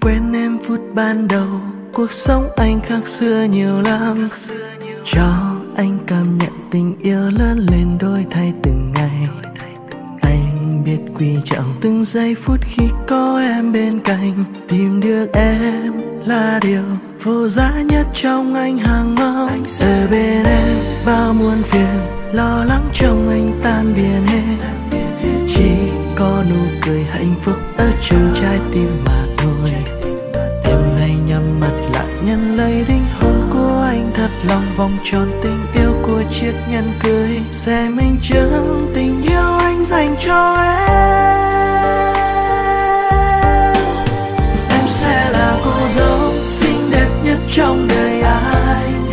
quên em phút ban đầu. Cuộc sống anh khác xưa nhiều lắm. Cho anh cảm nhận tình yêu lớn lên đôi thay từng ngày. Anh biết quý trọng từng giây phút khi có em bên cạnh. Tìm được em là điều vô giá nhất trong anh hàng mong. Ở bên em bao muôn phiền lo lắng trong anh tan biến hết. Chỉ có nụ cười hạnh phúc ở trong trái tim mà thôi. Em hãy nhắm mắt lại nhận lấy đinh hôn của anh thật lòng. Vòng tròn tình yêu của chiếc nhẫn cưới sẽ minh chứng tình yêu anh dành cho em. Em sẽ là cô dâu xinh đẹp nhất trong đời anh.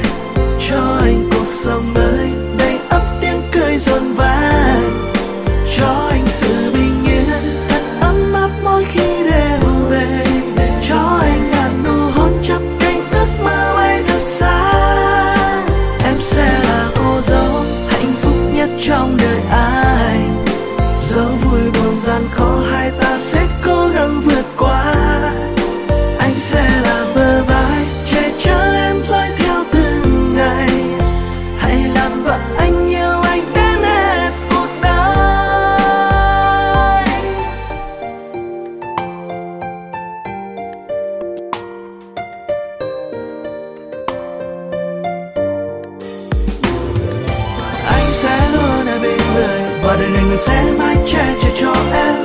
Cho anh cuộc sống mới đầy ắp tiếng cười rộn vang. Cho anh sự bình yên thật ấm áp mỗi khi đêm về. Cho anh là nụ hôn chắp cánh ước mơ bay thật xa. Em sẽ là cô dâu hạnh phúc nhất trong đời anh. Dẫu vui buồn gian khó hai ta sẽ cố gắng vượt qua. Anh sẽ là bờ vai che chở em dõi theo từng ngày. Hãy làm vợ anh yêu anh đến hết cuộc đời. Anh sẽ luôn ở bên người và đời này người sẽ mãi che chở cho em.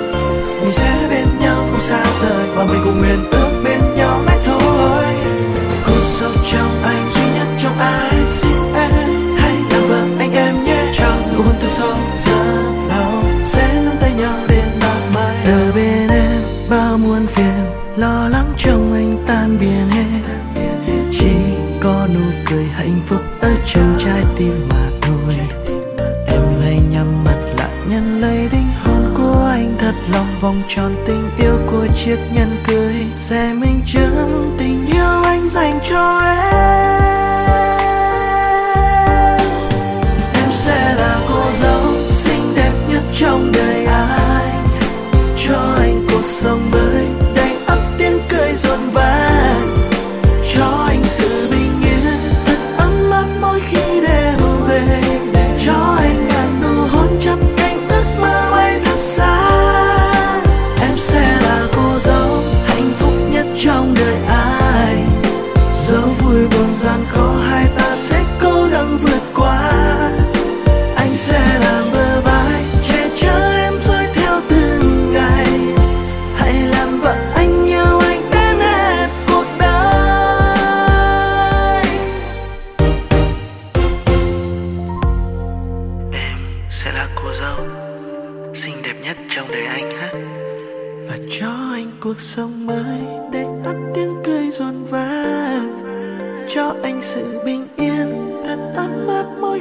Mình sẽ bên nhau không xa rời và mình cùng nguyện ước bên nhau mãi thôi. Cuộc sống trong anh duy nhất trong ai xin em hãy làm vợ anh em nhé. Trong nụ hôn từ sâu giờ nào sẽ nắm tay nhau đến bao mai. Ở bên em bao muôn phiền lo lắng trong anh tan biến hết. Chỉ có nụ cười hạnh phúc ở trong trái tim mà thôi. Em hãy nhắm mắt lại nhận lấy đinh hôn của anh thật lòng. Vòng tròn tình yêu của chiếc nhẫn cưới sẽ minh chứng tình yêu anh dành cho em. Em sẽ là cô dâu xinh đẹp nhất trong đời anh. Cho anh cuộc sống mới đầy ắp tiếng cười rộn vang. Cho anh sự bình yên thật ấm áp mỗi khi đêm về. Cho anh là nụ hôn chắp cánh ước mơ bay thật xa. Em sẽ là cô dâu hạnh phúc nhất trong đời anh. Dẫu vui buồn gian khó hai ta sẽ cố gắng vượt qua. Anh sẽ là bờ vai che chở em dõi theo từng ngày. Hãy làm vợ anh yêu anh đến hết cuộc đời. Em sẽ là cô dâu xinh đẹp nhất trong đời anh ha. Và cho anh cuộc sống mới để ắt tiếng cười rộn vang. Cho anh sự bình yên thật ấm áp mỗi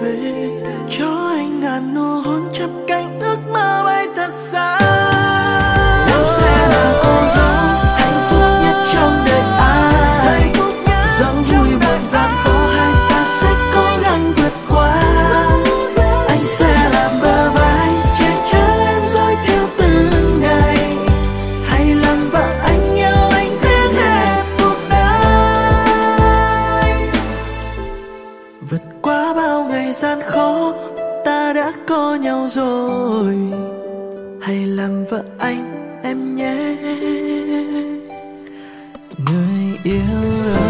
về. Cho anh ngàn nụ hôn chắp cánh ước mơ bay thật xa. Em sẽ là cô dâu hạnh phúc nhất trong đời anh. Dẫu vui buồn gian khổ hai ta sẽ cố gắng vượt qua. Anh sẽ là bờ vai che chở em dõi theo từng ngày. Hãy làm vợ anh yêu anh đến hết cuộc đời. Vượt qua bao ngày gian khó ta đã có nhau rồi. Hãy làm vợ anh em nhé người yêu ơi.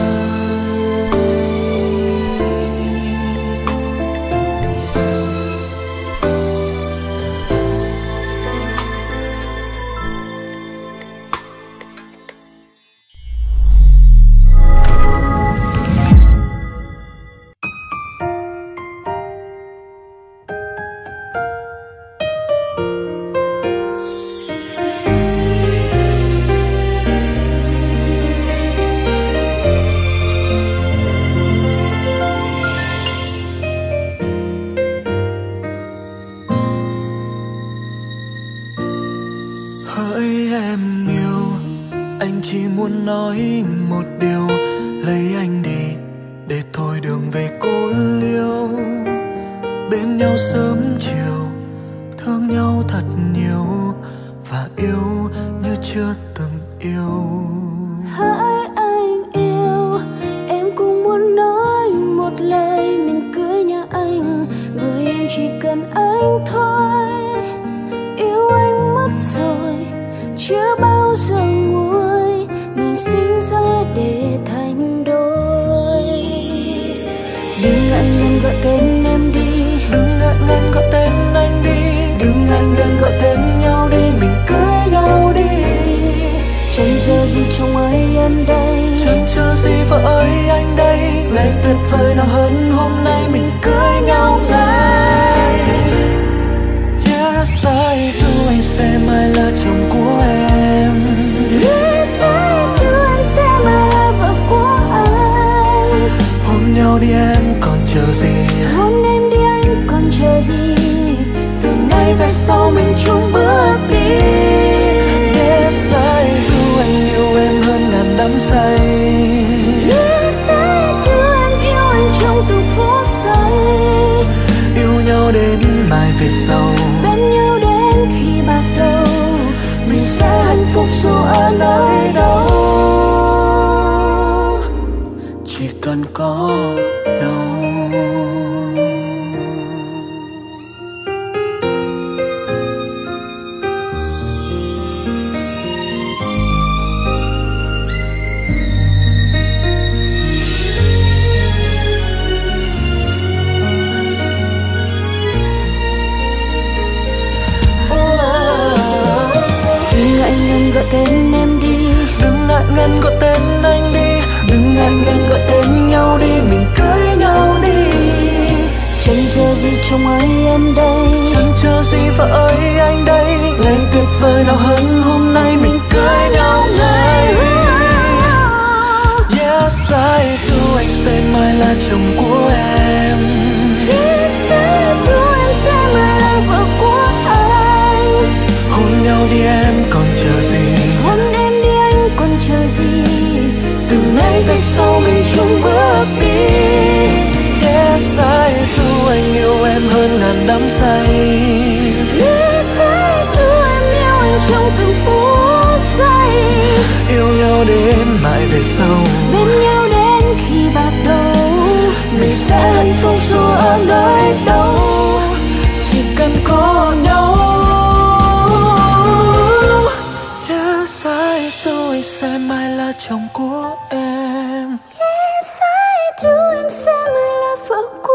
Thương nhau thật nhiều và yêu như chưa từng yêu. Hỡi anh yêu, em cũng muốn nói một lời mình cưới nhà anh, bởi em chỉ cần anh thôi. Yêu anh mất rồi, chưa bao giờ nguôi, mình sinh ra để thành đôi. Đừng ngại ngần gọi tên em đi, đừng ngại ngần gọi tên anh đi, đừng ngại ngần gọi tên nhau đi, mình cưới nhau đi. Chẳng chờ gì chồng ơi em đây, chẳng chờ gì vợ ơi anh đây, ngày tuyệt vời nào hơn hôm nay, mình cưới nhau ngay. Yes I do, anh sẽ mãi là chồng của em. Yes I do, em sẽ mãi là vợ của anh. Hôn nhau đi em còn chờ gì, hôn em đi anh còn chờ gì, từ nay về sau mình chung bước đi. Yes I do, anh yêu em hơn ngàn đắm say. Yes I do, em yêu anh trong từng phút giây. Yêu nhau đến mai về sau, bên nhau đến khi bạc đầu, mình sẽ hạnh phúc dù ở nơi đâu, chỉ cần có nhau. Tên em đi, đừng ngại ngần gọi tên anh đi, đừng ngại ngần gọi tên nhau đi, mình cưới nhau đi. Chẳng chờ gì chồng ơi em đây, chẳng chờ gì vợ ơi anh đây, ngày tuyệt vời nào hơn hôm nay, mình cưới nhau ngay. Yes I do, anh sẽ mãi là chồng của em. Yes I do, em sẽ mãi là vợ của anh. Hôn nhau đi em còn chờ gì, hôn em đi anh còn chờ gì, từ nay về sau mình chung bước đi. Yes I do, anh yêu em hơn ngàn đắm say. Yes I do, em yêu anh trong từng phút giây. Yêu nhau đến mãi về sau, bên nhau đến khi bạc đầu, mình sẽ hạnh phúc dù ở nơi đâu, chỉ cần có nhau. Yes I do, em sẽ mãi là chồng của em. Yes I do, em sẽ mãi là vợ của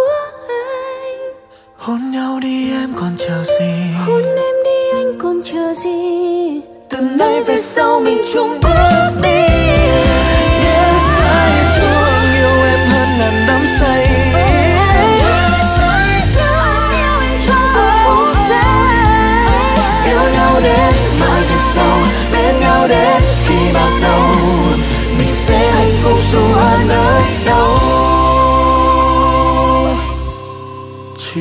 anh. Hôn nhau đi em còn chờ gì, hôn em đi anh còn chờ gì, từ nay về sau mình chung bước đi. Yes I do, anh yêu em hơn ngàn đắm say. Yes I do, anh yêu em trong từng phút giây. Yêu nhau đến mãi về sau, bên nhau đến khi bạc đầu, mình sẽ hạnh phúc dù ở nơi đâu, chỉ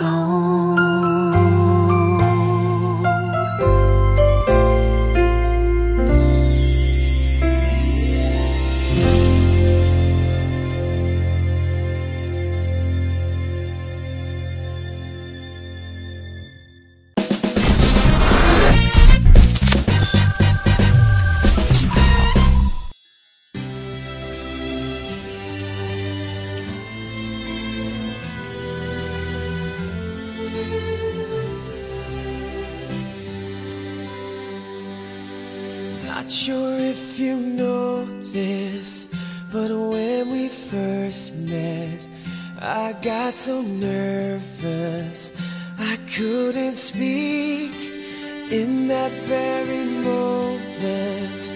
nhau. Not sure if you know this, but when we first met, I got so nervous I couldn't speak. In that very moment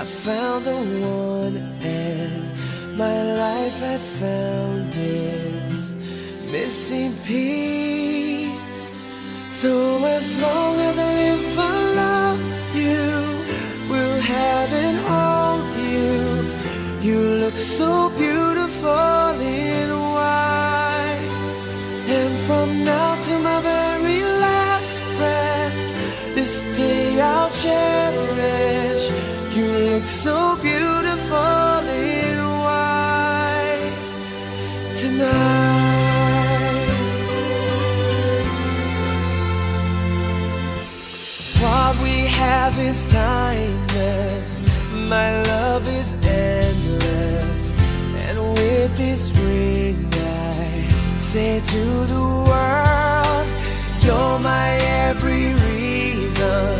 I found the one, and my life had found its missing piece. So as long as I live I love you, will have and hold you. You look so beautiful in white, and from now to my very last breath, this day I'll cherish. You look so beautiful in white tonight. What we have life is timeless, my love is endless, and with this ring I say to the world, you're my every reason,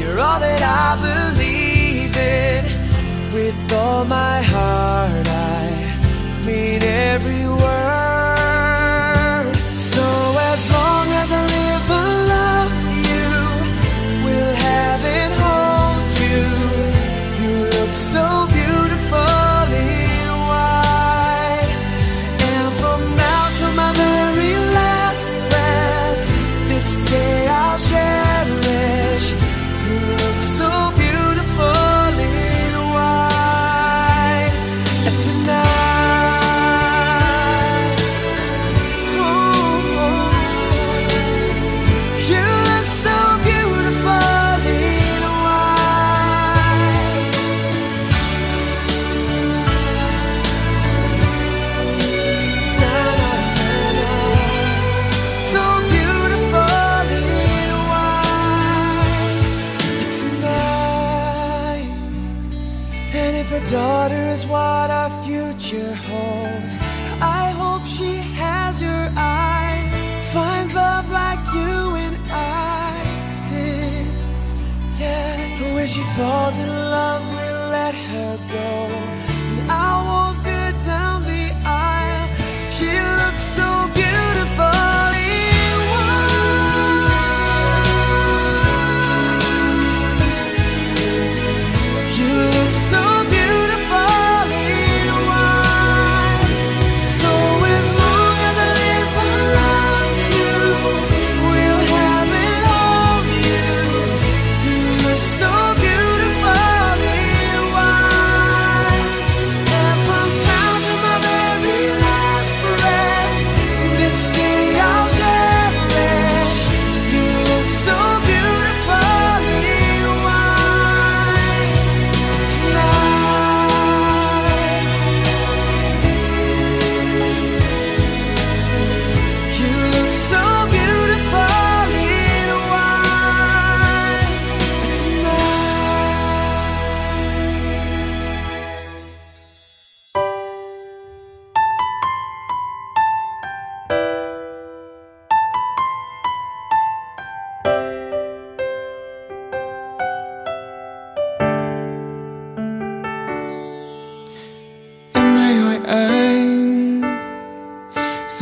you're all that I believe in. With all my heart I mean every word. So as long as I live alone, so beautifully wide, and from now to my very last breath, this day I'll cherish. You look so beautifully wide, and tonight, oh, you look so beautiful. Daughter is what our future holds. I hope she has your eyes, finds love like you and I did. Yeah, but when she falls in love, we'll let her go. And I won't go down the aisle. She looks so beautiful.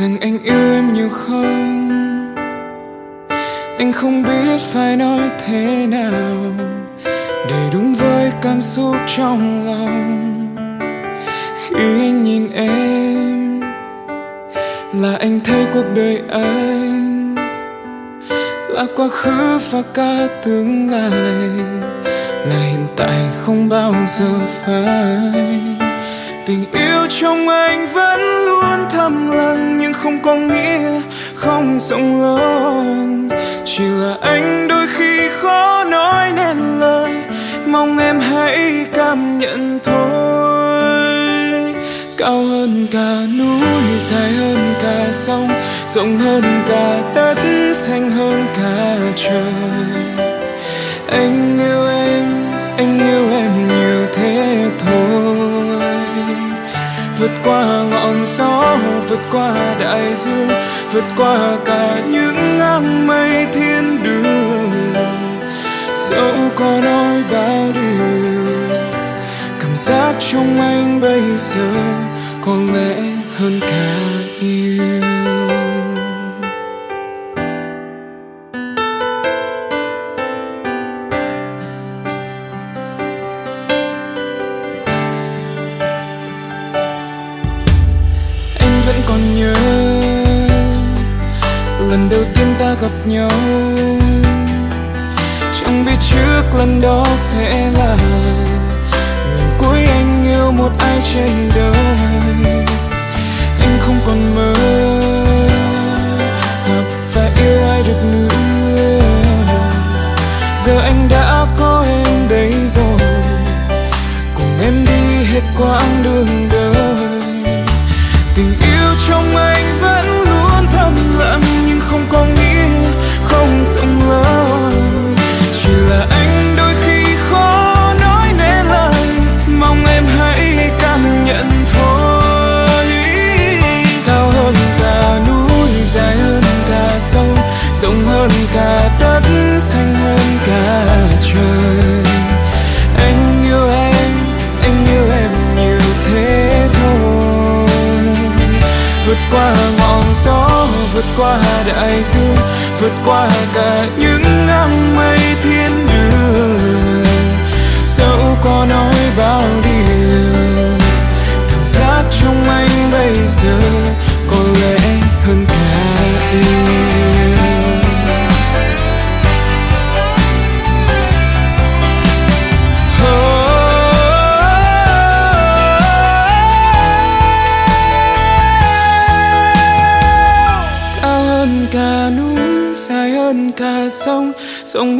Rằng anh yêu em nhiều không, anh không biết phải nói thế nào để đúng với cảm xúc trong lòng. Khi anh nhìn em là anh thấy cuộc đời anh là quá khứ và cả tương lai, là hiện tại không bao giờ phai. Tình yêu trong anh vẫn luôn thầm lặng, nhưng không có nghĩa không rộng lớn. Chỉ là anh đôi khi khó nói nên lời, mong em hãy cảm nhận thôi. Cao hơn cả núi, dài hơn cả sông, rộng hơn cả đất, xanh hơn cả trời. Anh yêu em, anh yêu em nhiều thế thôi. Vượt qua ngọn gió, vượt qua đại dương, vượt qua cả những áng mây thiên đường. Dẫu có nói bao điều, cảm giác trong anh bây giờ có lẽ hơn cả yêu. Gặp nhau chẳng biết trước lần đó sẽ là lần cuối anh yêu một ai trên đời. Anh không còn mơ gặp và yêu ai được nữa, giờ anh đã có em đấy rồi, cùng em đi hết quãng đường đời. Tình yêu trong anh vẫn luôn thầm lặng, nhưng không có nghĩa không rộng lớn. Chỉ là anh đôi khi đại dương, vượt qua cả những ngang mây thiên đường. Dẫu có nói bao điều, cảm giác trong anh bây giờ có lẽ hơn cả yêu. Cả sông, rộng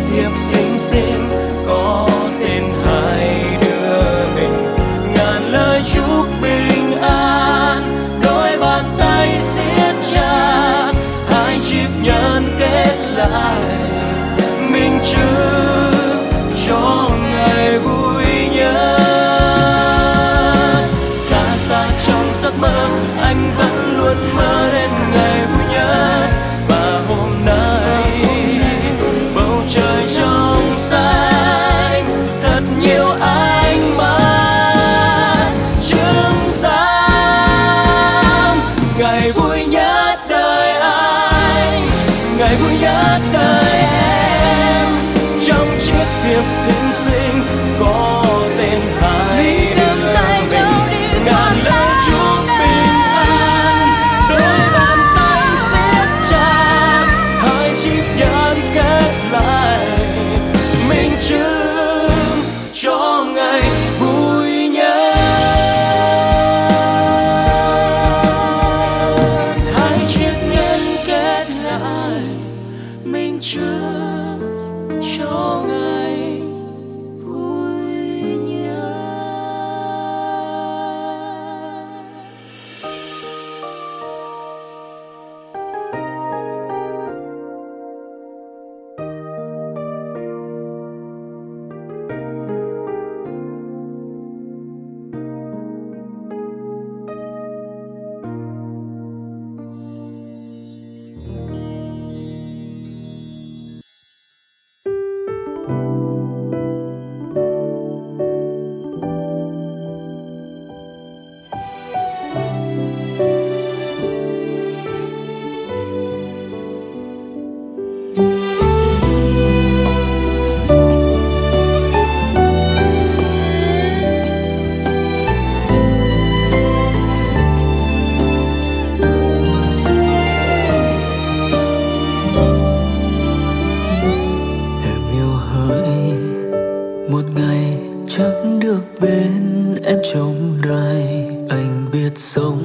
đến em trông gai. Anh biết sống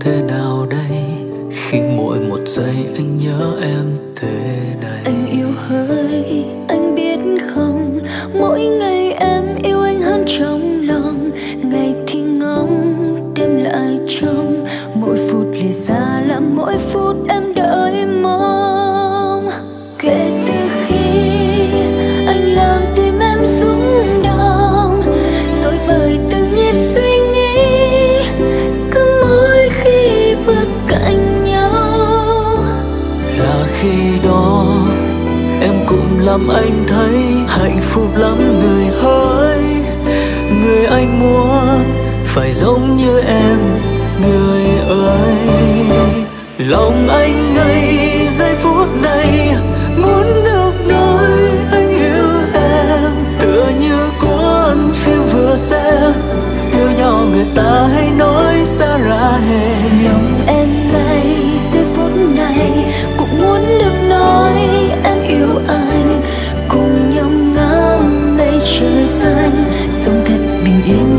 thế nào đây khi mỗi một giây anh nhớ em thế này. Anh yêu hỡi, anh biết không, mỗi ngày em yêu anh hơn trong lòng. Ngày thì ngóng, đêm lại trông, mỗi phút lìa xa là mỗi phút em đợi mong. Kể từ khi anh làm tim em rung động, rồi bởi từng nhịp suy nghĩ, cứ mỗi khi bước cạnh nhau là khi đó em cũng làm anh thấy hạnh phúc lắm người hỡi. Người anh muốn phải giống như em, người ơi. Lòng anh ngay giây phút này muốn được nói anh yêu em, tựa như cuốn phim vừa xem. Yêu nhau người ta hay nói xa ra hè. Lòng em ngay giây phút này cũng muốn được nói em yêu anh, cùng nhau ngắm mây trời xanh, sống thật bình yên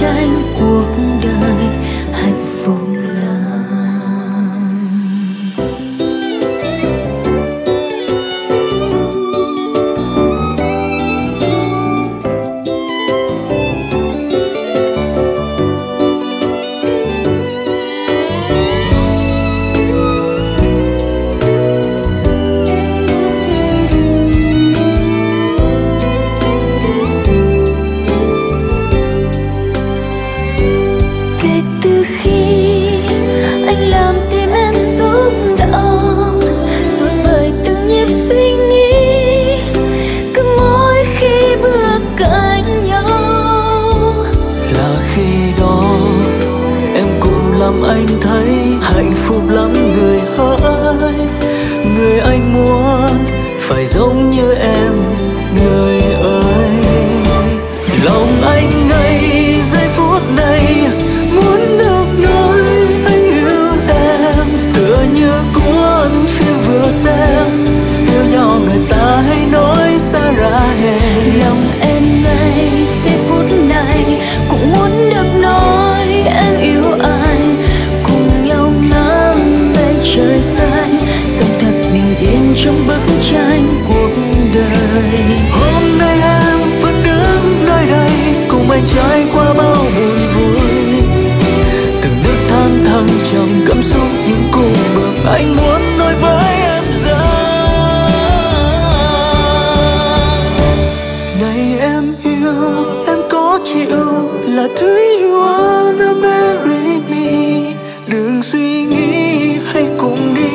tranh cuộc đời. Hạnh phúc anh thấy hạnh phúc lắm người hỡi. Người anh muốn phải giống như em, người ơi. Lòng anh ngay giây phút này muốn được nói anh yêu em, tựa như cuốn phim vừa xem. Yêu nhau người ta hay nói xa ra hè. Lòng em ngay giây phút này cũng muốn được nói em yêu anh, trời xanh, sống thật bình yên trong bức tranh cuộc đời. Hôm nay em vẫn đứng nơi đây cùng anh trải qua bao buồn vui, từng bước thăng thăng trầm cảm xúc những cung bậc anh muốn nói với em rằng này em yêu em có chịu là thứ you wanna marry me. Đừng suy nghĩ hãy cùng đi,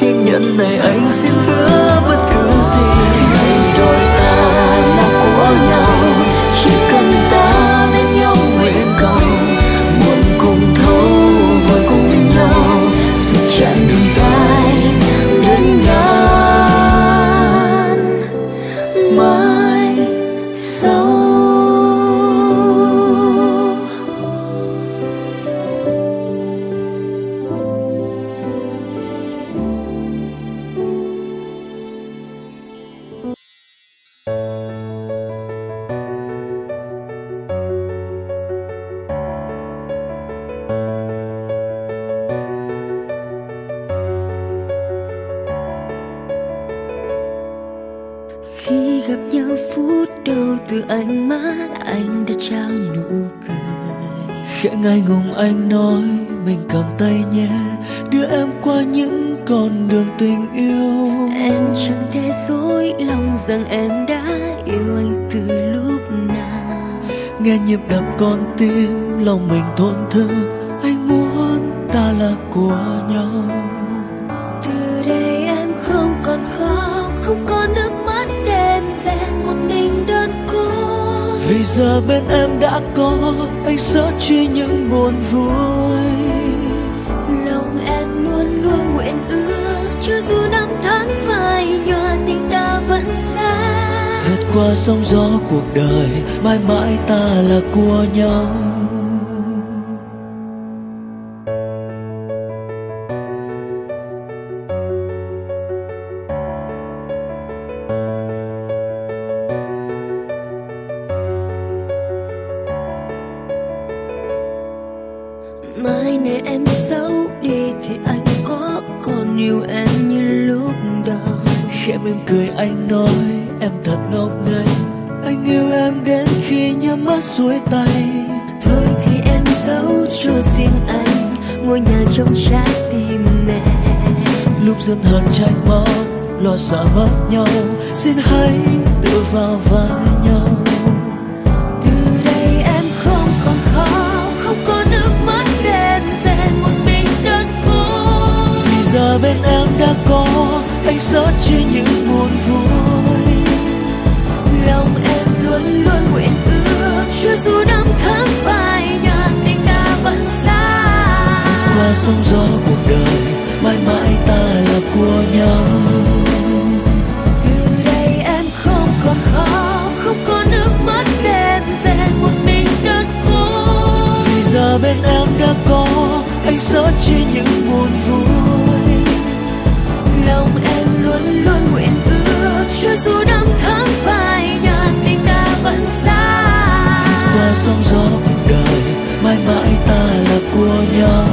chuyện nhận này anh xin hứa bất cứ gì. Ngày đôi ta là của nhau, chỉ cần ta bên nhau nguyện cầu, muốn cùng thấu vời cùng nhau, dù chặng đường dài đến ngàn mãi sau. Khẽ ngại ngùng anh nói mình cầm tay nhé, đưa em qua những con đường tình yêu. Em chẳng thể dối lòng rằng em đã yêu anh từ lúc nào. Nghe nhịp đập con tim lòng mình thổn thức, anh muốn ta là của nhau. Từ đây em không còn khóc, không còn nước mắt đen đen một mình đơn cô. Vì giờ bên em đã có anh sẽ chia những buồn vui. Lòng em luôn luôn nguyện ước, cho dù năm tháng phai nhòa tình ta vẫn xa. Vượt qua sóng gió cuộc đời, mãi mãi ta là của nhau. này em giấu đi thì anh có còn yêu em như lúc đầu. Khẽ mỉm cười anh nói em thật ngốc nghếch, anh yêu em đến khi nhắm mắt xuôi tay. Thôi thì em giấu cho riêng anh ngôi nhà trong trái tim em. Lúc dân hờn trách móc lo sợ mất nhau, xin hãy tự vào vai nhau. Từ đây em không còn khó, không có nước mắt đen dẹn một mình đơn côi. Vì giờ bên em đã có anh sớt chia những buồn vui. Lòng em luôn luôn nguyện ước, chưa dù năm tháng phai nhạt tình ta vẫn xa. Qua sóng gió cuộc đời, mãi mãi ta là của nhau. Từ đây em không còn khó, không có nước mắt đen dẹn một mình đơn côi. Vì giờ bên em đã có anh sớt chia những buồn vui. Lòng em luôn luôn nguyện ước, cho dù năm tháng phai nhạt tình ta vẫn xa. Qua sóng gió cuộc đời, mãi mãi ta là của nhau.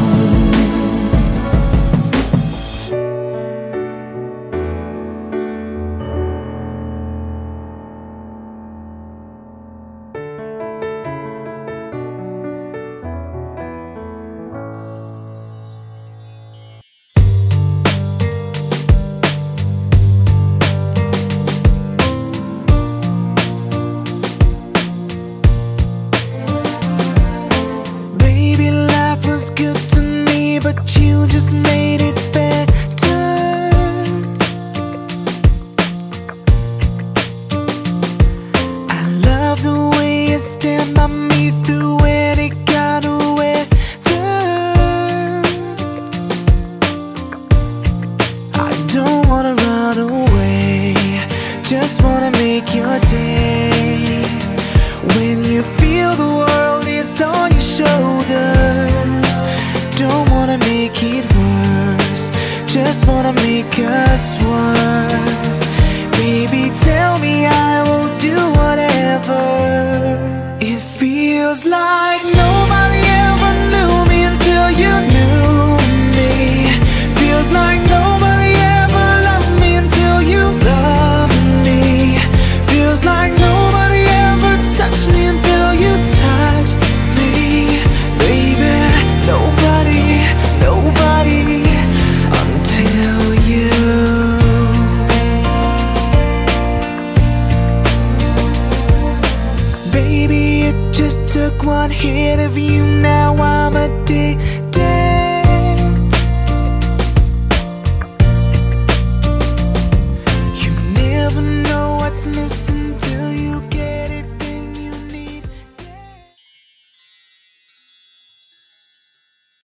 Baby, it just took one hit of you now.